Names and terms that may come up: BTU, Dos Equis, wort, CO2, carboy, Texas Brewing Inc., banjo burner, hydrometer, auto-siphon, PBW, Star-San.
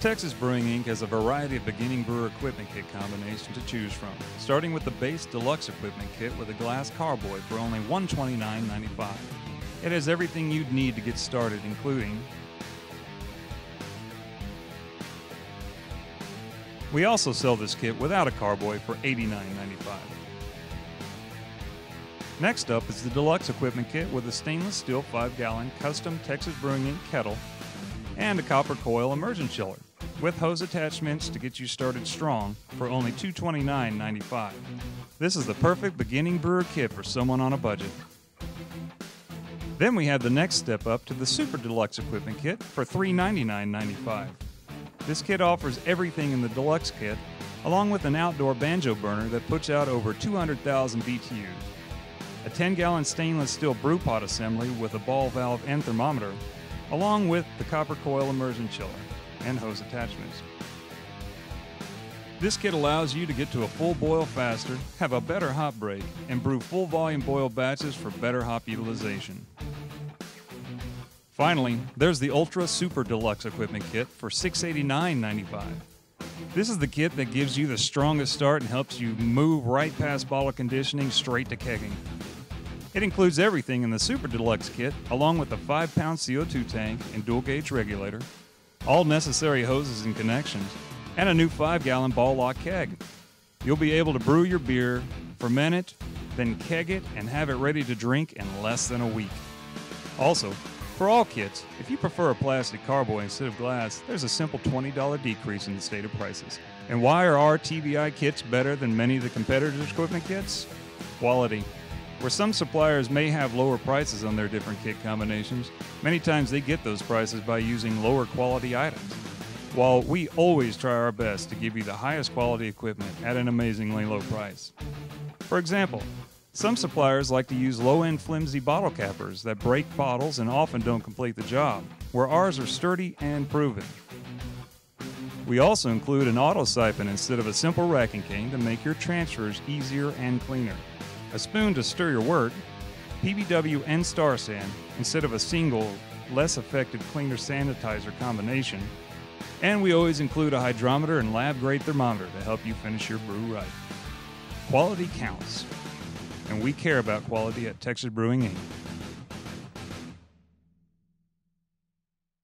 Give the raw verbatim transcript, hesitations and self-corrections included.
Texas Brewing Incorporated has a variety of beginning brewer equipment kit combinations to choose from, starting with the base deluxe equipment kit with a glass carboy for only one hundred twenty-nine ninety-five. It has everything you'd need to get started, including... We also sell this kit without a carboy for eighty-nine ninety-five. Next up is the deluxe equipment kit with a stainless steel five gallon custom Texas Brewing Incorporated kettle and a copper coil immersion chiller, with hose attachments to get you started strong for only two hundred twenty-nine ninety-five. This is the perfect beginning brewer kit for someone on a budget. Then we have the next step up to the super deluxe equipment kit for three hundred ninety-nine ninety-five. This kit offers everything in the deluxe kit, along with an outdoor banjo burner that puts out over two hundred thousand B T Us, a ten gallon stainless steel brew pot assembly with a ball valve and thermometer, along with the copper coil immersion chiller and hose attachments. This kit allows you to get to a full boil faster, have a better hop break, and brew full volume boil batches for better hop utilization. Finally, there's the Ultra Super Deluxe Equipment Kit for six hundred eighty-nine ninety-five. This is the kit that gives you the strongest start and helps you move right past bottle conditioning straight to kegging. It includes everything in the Super Deluxe Kit, along with a five pound C O two tank and dual gauge regulator, all necessary hoses and connections, and a new five gallon ball lock keg. You'll be able to brew your beer, ferment it, then keg it, and have it ready to drink in less than a week. Also, for all kits, if you prefer a plastic carboy instead of glass, there's a simple twenty dollar decrease in the stated prices. And why are our T B I kits better than many of the competitors' equipment kits? Quality. Where some suppliers may have lower prices on their different kit combinations, many times they get those prices by using lower quality items, while we always try our best to give you the highest quality equipment at an amazingly low price. For example, some suppliers like to use low-end flimsy bottle cappers that break bottles and often don't complete the job, where ours are sturdy and proven. We also include an auto siphon instead of a simple racking cane to make your transfers easier and cleaner, a spoon to stir your wort, P B W and Star-San instead of a single, less effective cleaner sanitizer combination, and we always include a hydrometer and lab-grade thermometer to help you finish your brew right. Quality counts, and we care about quality at Texas Brewing Incorporated